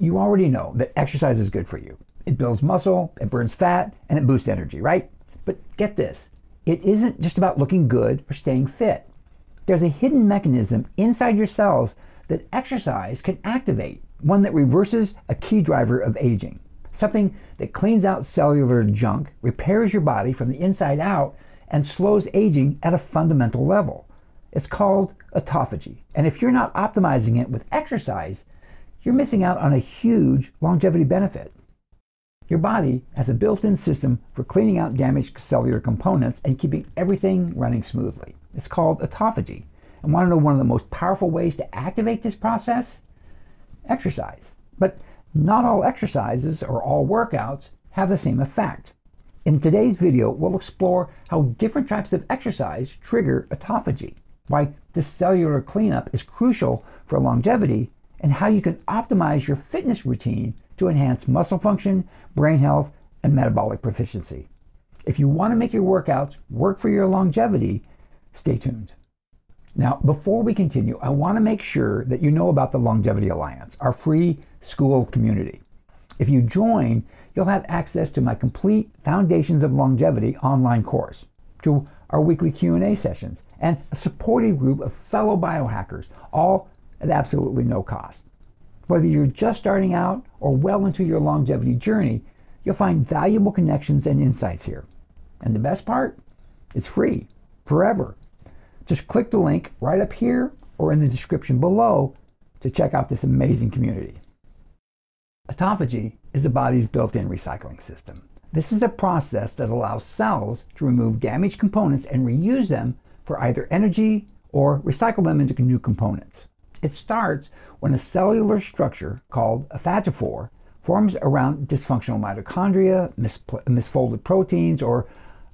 You already know that exercise is good for you. It builds muscle, it burns fat, and it boosts energy, right? But get this, it isn't just about looking good or staying fit. There's a hidden mechanism inside your cells that exercise can activate, one that reverses a key driver of aging, something that cleans out cellular junk, repairs your body from the inside out, and slows aging at a fundamental level. It's called autophagy. And if you're not optimizing it with exercise, you're missing out on a huge longevity benefit. Your body has a built-in system for cleaning out damaged cellular components and keeping everything running smoothly. It's called autophagy. And want to know one of the most powerful ways to activate this process? Exercise. But not all exercises or all workouts have the same effect. In today's video, we'll explore how different types of exercise trigger autophagy, why this cellular cleanup is crucial for longevity, and how you can optimize your fitness routine to enhance muscle function, brain health, and metabolic proficiency. If you want to make your workouts work for your longevity, stay tuned. Now, before we continue, I want to make sure that you know about the Longevity Alliance, our free school community. If you join, you'll have access to my complete Foundations of Longevity online course, to our weekly Q&A sessions, and a supportive group of fellow biohackers, all at absolutely no cost. Whether you're just starting out or well into your longevity journey, you'll find valuable connections and insights here. And the best part? It's free, forever. Just click the link right up here or in the description below to check out this amazing community. Autophagy is the body's built-in recycling system. This is a process that allows cells to remove damaged components and reuse them for either energy or recycle them into new components. It starts when a cellular structure called a phagophore forms around dysfunctional mitochondria, misfolded proteins, or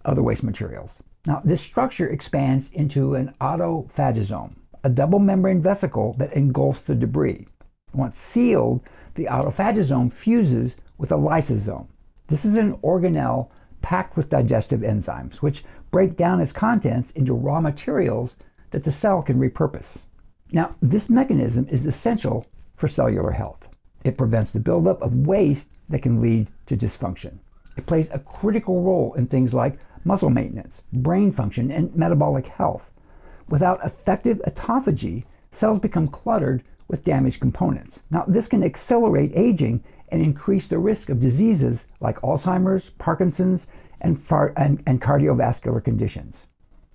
other waste materials. Now, this structure expands into an autophagosome, a double membrane vesicle that engulfs the debris. Once sealed, the autophagosome fuses with a lysosome. This is an organelle packed with digestive enzymes, which break down its contents into raw materials that the cell can repurpose. Now, this mechanism is essential for cellular health. It prevents the buildup of waste that can lead to dysfunction. It plays a critical role in things like muscle maintenance, brain function, and metabolic health. Without effective autophagy, cells become cluttered with damaged components. Now, this can accelerate aging and increase the risk of diseases like Alzheimer's, Parkinson's, and cardiovascular conditions.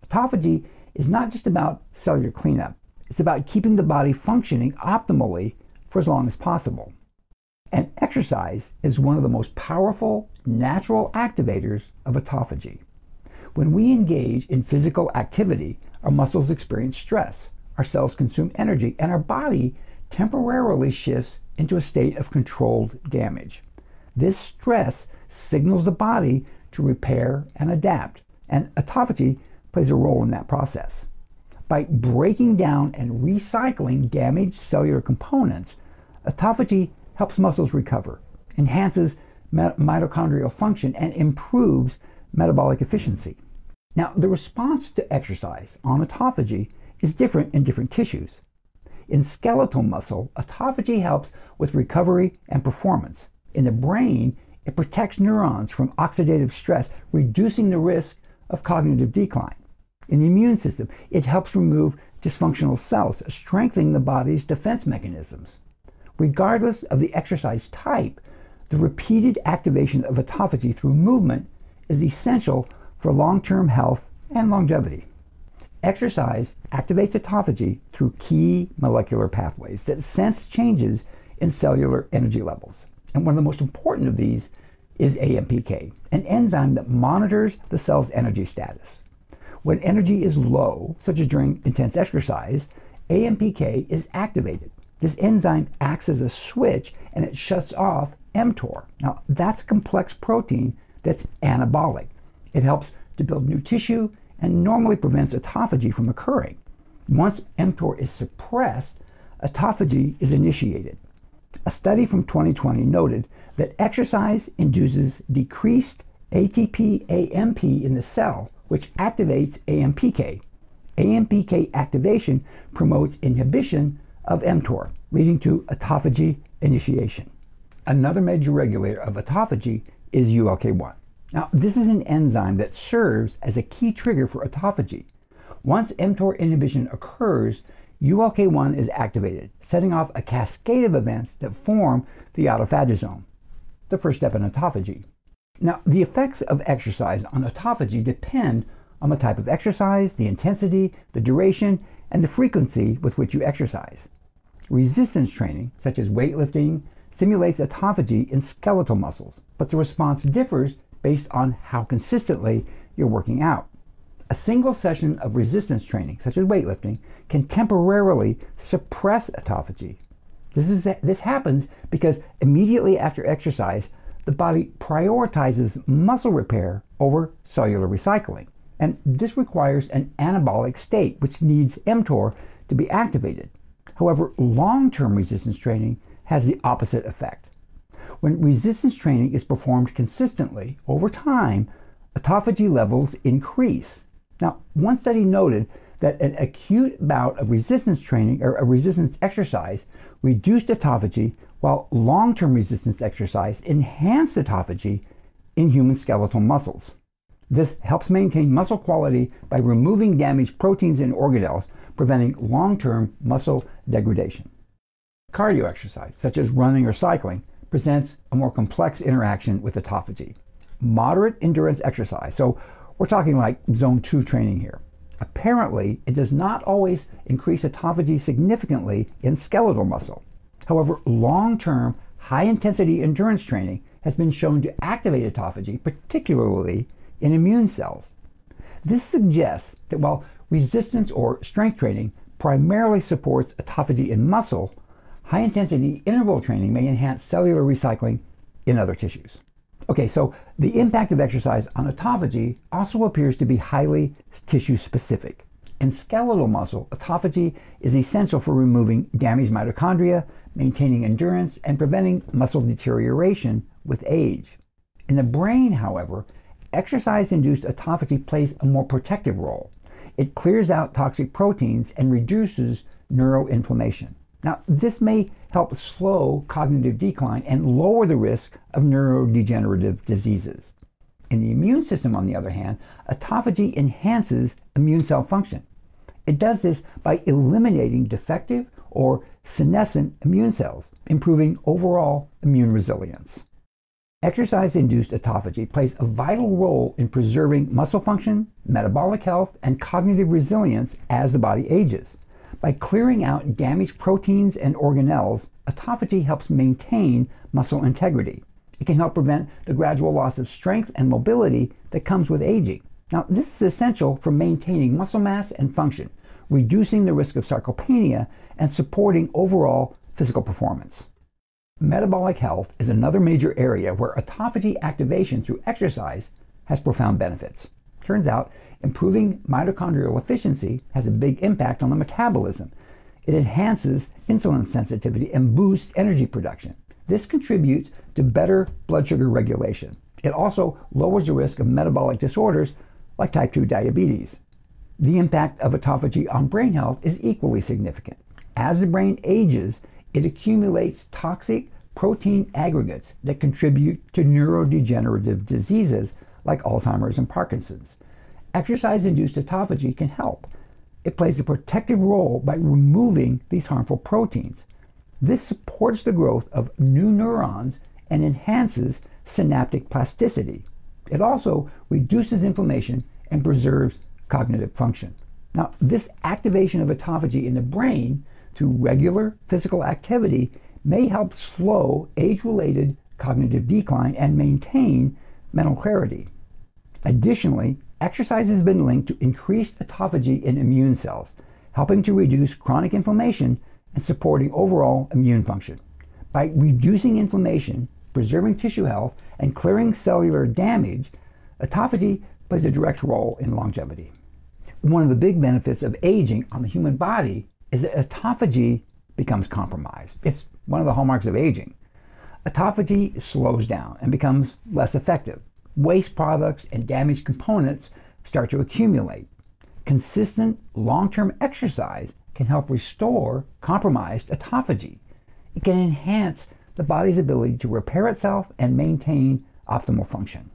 Autophagy is not just about cellular cleanup. It's about keeping the body functioning optimally for as long as possible. And exercise is one of the most powerful natural activators of autophagy. When we engage in physical activity, our muscles experience stress, our cells consume energy, and our body temporarily shifts into a state of controlled damage. This stress signals the body to repair and adapt, and autophagy plays a role in that process. By breaking down and recycling damaged cellular components, autophagy helps muscles recover, enhances mitochondrial function, and improves metabolic efficiency. Now, the response to exercise on autophagy is different in different tissues. In skeletal muscle, autophagy helps with recovery and performance. In the brain, it protects neurons from oxidative stress, reducing the risk of cognitive decline. In the immune system, it helps remove dysfunctional cells, strengthening the body's defense mechanisms. Regardless of the exercise type, the repeated activation of autophagy through movement is essential for long-term health and longevity. Exercise activates autophagy through key molecular pathways that sense changes in cellular energy levels. And one of the most important of these is AMPK, an enzyme that monitors the cell's energy status. When energy is low, such as during intense exercise, AMPK is activated. This enzyme acts as a switch and it shuts off mTOR. Now, that's a complex protein that's anabolic. It helps to build new tissue and normally prevents autophagy from occurring. Once mTOR is suppressed, autophagy is initiated. A study from 2020 noted that exercise induces decreased ATP-AMP in the cell, which activates AMPK. AMPK activation promotes inhibition of mTOR, leading to autophagy initiation. Another major regulator of autophagy is ULK1. Now, this is an enzyme that serves as a key trigger for autophagy. Once mTOR inhibition occurs, ULK1 is activated, setting off a cascade of events that form the autophagosome, the first step in autophagy. Now, the effects of exercise on autophagy depend on the type of exercise, the intensity, the duration, and the frequency with which you exercise. Resistance training, such as weightlifting, simulates autophagy in skeletal muscles, but the response differs based on how consistently you're working out. A single session of resistance training, such as weightlifting, can temporarily suppress autophagy. This happens because immediately after exercise, the body prioritizes muscle repair over cellular recycling. And this requires an anabolic state, which needs mTOR to be activated. However, long-term resistance training has the opposite effect. When resistance training is performed consistently over time, autophagy levels increase. Now, one study noted that an acute bout of resistance training or a resistance exercise reduced autophagy, while long-term resistance exercise enhanced autophagy in human skeletal muscles. This helps maintain muscle quality by removing damaged proteins and organelles, preventing long-term muscle degradation. Cardio exercise, such as running or cycling, presents a more complex interaction with autophagy. Moderate endurance exercise, so we're talking like zone 2 training here. Apparently, it does not always increase autophagy significantly in skeletal muscle. However, long-term, high-intensity endurance training has been shown to activate autophagy, particularly in immune cells. This suggests that while resistance or strength training primarily supports autophagy in muscle, high-intensity interval training may enhance cellular recycling in other tissues. Okay, so the impact of exercise on autophagy also appears to be highly tissue-specific. In skeletal muscle, autophagy is essential for removing damaged mitochondria, maintaining endurance, and preventing muscle deterioration with age. In the brain, however, exercise-induced autophagy plays a more protective role. It clears out toxic proteins and reduces neuroinflammation. Now, this may help slow cognitive decline and lower the risk of neurodegenerative diseases. In the immune system, on the other hand, autophagy enhances immune cell function. It does this by eliminating defective or senescent immune cells, improving overall immune resilience. Exercise-induced autophagy plays a vital role in preserving muscle function, metabolic health, and cognitive resilience as the body ages. By clearing out damaged proteins and organelles, autophagy helps maintain muscle integrity. It can help prevent the gradual loss of strength and mobility that comes with aging. Now, this is essential for maintaining muscle mass and function, reducing the risk of sarcopenia, and supporting overall physical performance. Metabolic health is another major area where autophagy activation through exercise has profound benefits. Turns out, improving mitochondrial efficiency has a big impact on the metabolism. It enhances insulin sensitivity and boosts energy production. This contributes to better blood sugar regulation. It also lowers the risk of metabolic disorders like type 2 diabetes. The impact of autophagy on brain health is equally significant. As the brain ages, it accumulates toxic protein aggregates that contribute to neurodegenerative diseases like Alzheimer's and Parkinson's. Exercise-induced autophagy can help. It plays a protective role by removing these harmful proteins. This supports the growth of new neurons and enhances synaptic plasticity. It also reduces inflammation and preserves cognitive function. Now, this activation of autophagy in the brain through regular physical activity may help slow age-related cognitive decline and maintain mental clarity. Additionally, exercise has been linked to increased autophagy in immune cells, helping to reduce chronic inflammation and supporting overall immune function. By reducing inflammation, preserving tissue health, and clearing cellular damage, autophagy plays a direct role in longevity. One of the big benefits of aging on the human body is that autophagy becomes compromised. It's one of the hallmarks of aging. Autophagy slows down and becomes less effective. Waste products and damaged components start to accumulate. Consistent long-term exercise can help restore compromised autophagy. It can enhance the body's ability to repair itself and maintain optimal function.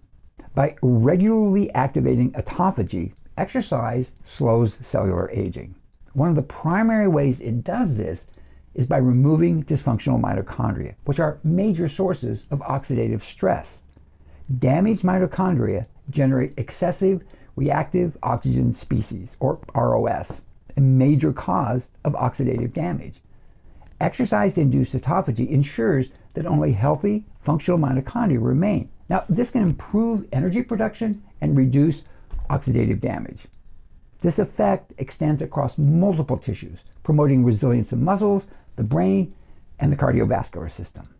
By regularly activating autophagy, exercise slows cellular aging. One of the primary ways it does this is by removing dysfunctional mitochondria, which are major sources of oxidative stress. Damaged mitochondria generate excessive reactive oxygen species, or ROS, a major cause of oxidative damage. Exercise-induced autophagy ensures that only healthy, functional mitochondria remain. Now, this can improve energy production and reduce oxidative damage. This effect extends across multiple tissues, promoting resilience of muscles, the brain, and the cardiovascular system.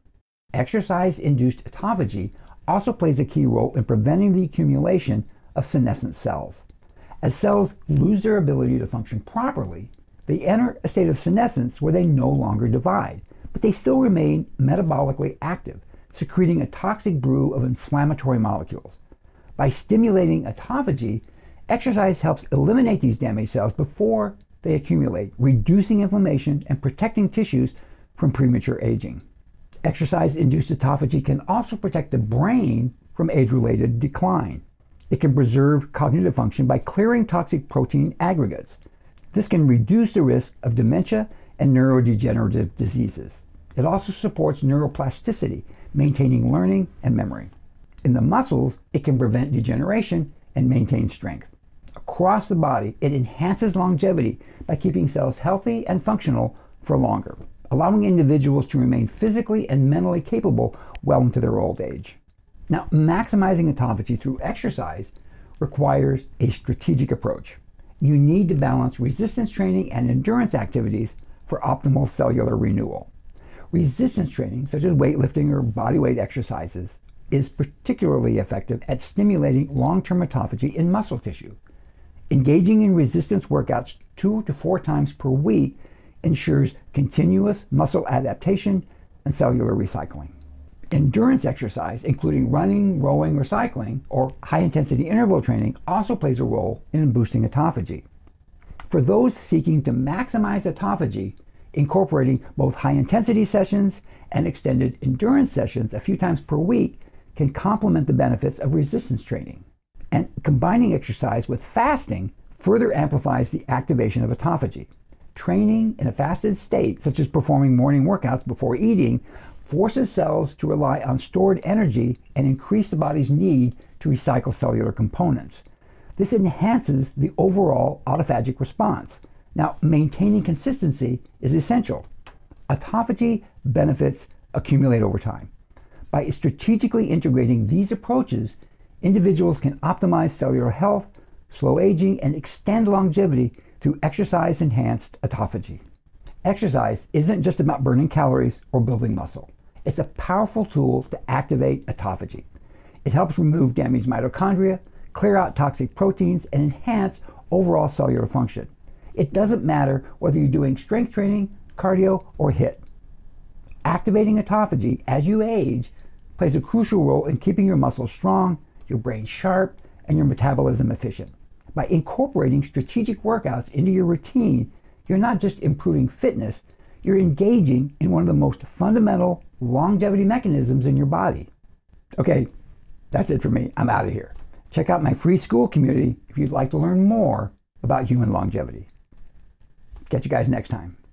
Exercise-induced autophagy also plays a key role in preventing the accumulation of senescent cells. As cells lose their ability to function properly, they enter a state of senescence where they no longer divide, but they still remain metabolically active, secreting a toxic brew of inflammatory molecules. By stimulating autophagy, exercise helps eliminate these damaged cells before they accumulate, reducing inflammation and protecting tissues from premature aging. Exercise-induced autophagy can also protect the brain from age-related decline. It can preserve cognitive function by clearing toxic protein aggregates. This can reduce the risk of dementia and neurodegenerative diseases. It also supports neuroplasticity, maintaining learning and memory. In the muscles, it can prevent degeneration and maintain strength. Across the body, it enhances longevity by keeping cells healthy and functional for longer, allowing individuals to remain physically and mentally capable well into their old age. Now, maximizing autophagy through exercise requires a strategic approach. You need to balance resistance training and endurance activities for optimal cellular renewal. Resistance training, such as weightlifting or bodyweight exercises, is particularly effective at stimulating long-term autophagy in muscle tissue. Engaging in resistance workouts 2 to 4 times per week ensures continuous muscle adaptation and cellular recycling. Endurance exercise, including running, rowing, or cycling, or high-intensity interval training, also plays a role in boosting autophagy. For those seeking to maximize autophagy, incorporating both high-intensity sessions and extended endurance sessions a few times per week can complement the benefits of resistance training. And combining exercise with fasting further amplifies the activation of autophagy. Training in a fasted state, such as performing morning workouts before eating, forces cells to rely on stored energy and increase the body's need to recycle cellular components. This enhances the overall autophagic response. Now, maintaining consistency is essential. Autophagy benefits accumulate over time. By strategically integrating these approaches, individuals can optimize cellular health, slow aging, and extend longevity through exercise-enhanced autophagy. Exercise isn't just about burning calories or building muscle. It's a powerful tool to activate autophagy. It helps remove damaged mitochondria, clear out toxic proteins, and enhance overall cellular function. It doesn't matter whether you're doing strength training, cardio, or HIIT. Activating autophagy as you age plays a crucial role in keeping your muscles strong, your brain sharp, and your metabolism efficient. By incorporating strategic workouts into your routine, you're not just improving fitness, you're engaging in one of the most fundamental longevity mechanisms in your body. Okay, that's it for me. I'm out of here. Check out my free school community if you'd like to learn more about human longevity. Catch you guys next time.